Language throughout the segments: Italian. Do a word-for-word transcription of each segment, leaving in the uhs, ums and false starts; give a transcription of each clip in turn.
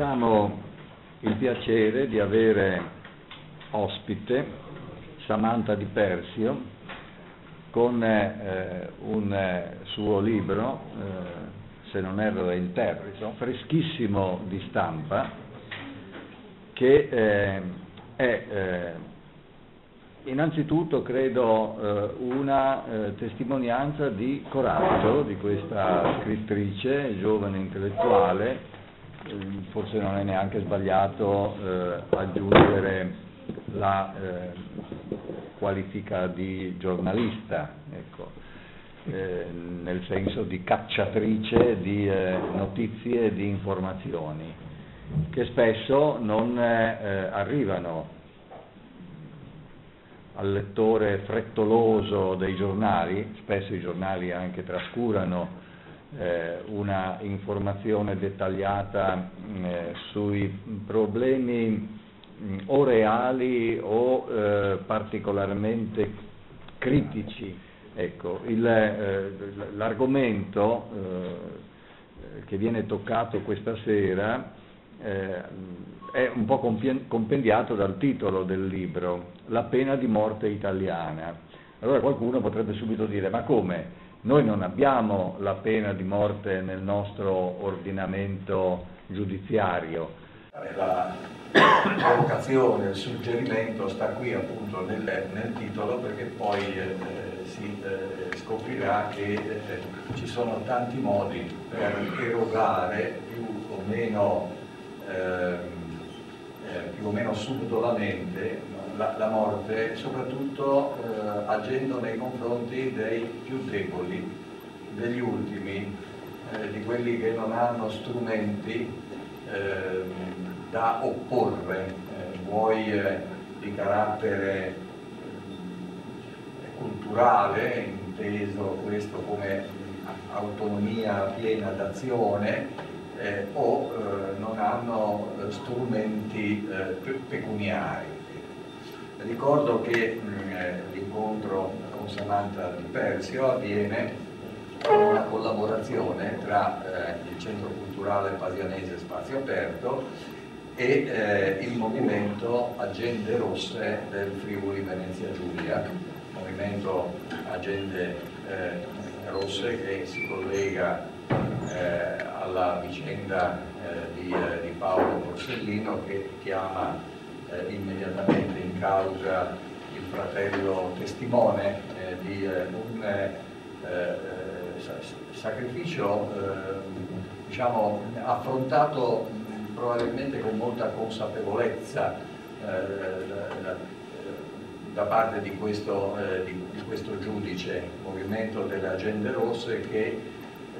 Abbiamo il piacere di avere ospite Samanta Di Persio con eh, un suo libro, eh, se non erro è in Terris, freschissimo di stampa, che eh, è eh, innanzitutto credo eh, una eh, testimonianza di coraggio di questa scrittrice, giovane intellettuale. Forse non è neanche sbagliato eh, aggiungere la eh, qualifica di giornalista, ecco, eh, nel senso di cacciatrice di eh, notizie e di informazioni che spesso non eh, arrivano al lettore frettoloso dei giornali. Spesso i giornali anche trascurano Eh, una informazione dettagliata eh, sui problemi mh, o reali o eh, particolarmente critici. Ecco, il, eh, l'argomento eh, che viene toccato questa sera eh, è un po' compendiato dal titolo del libro, La pena di morte italiana. Allora qualcuno potrebbe subito dire: ma come? Noi non abbiamo la pena di morte nel nostro ordinamento giudiziario. La provocazione, il suggerimento sta qui appunto nel, nel titolo, perché poi eh, si eh, scoprirà che eh, ci sono tanti modi per erogare più o meno, eh, eh, più o meno subdolamente La, la morte, soprattutto eh, agendo nei confronti dei più deboli, degli ultimi, eh, di quelli che non hanno strumenti eh, da opporre, eh, vuoi eh, di carattere eh, culturale, inteso questo come autonomia piena d'azione, eh, o eh, non hanno strumenti eh, pecuniari. Ricordo che mh, l'incontro con Samanta Di Persio avviene con una collaborazione tra eh, il Centro Culturale Pasianese Spazio Aperto e eh, il Movimento Agende Rosse del Friuli Venezia Giulia, Movimento Agende eh, Rosse che si collega eh, alla vicenda eh, di, eh, di Paolo Borsellino, che chiama Eh, immediatamente in causa il fratello testimone eh, di eh, un eh, sa sacrificio eh, diciamo, affrontato probabilmente con molta consapevolezza eh, da, da parte di questo, eh, di, di questo giudice, movimento delle Agende Rosse, che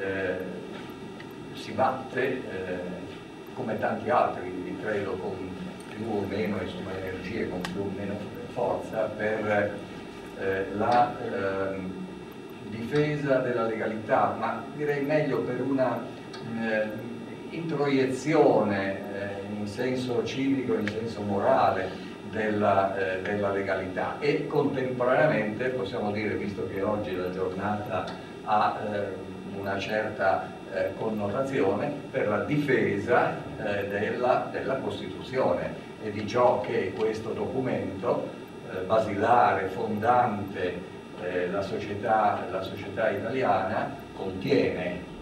eh, si batte eh, come tanti altri, credo, con più o meno, insomma, energie, con più o meno forza, per eh, la eh, difesa della legalità, ma direi meglio per una eh, introiezione eh, in senso civico, in senso morale della, eh, della legalità. E contemporaneamente possiamo dire, visto che oggi la giornata ha eh, una certa eh, connotazione, per la difesa eh, della, della Costituzione e di ciò che questo documento eh, basilare, fondante eh, la, società, la società italiana contiene.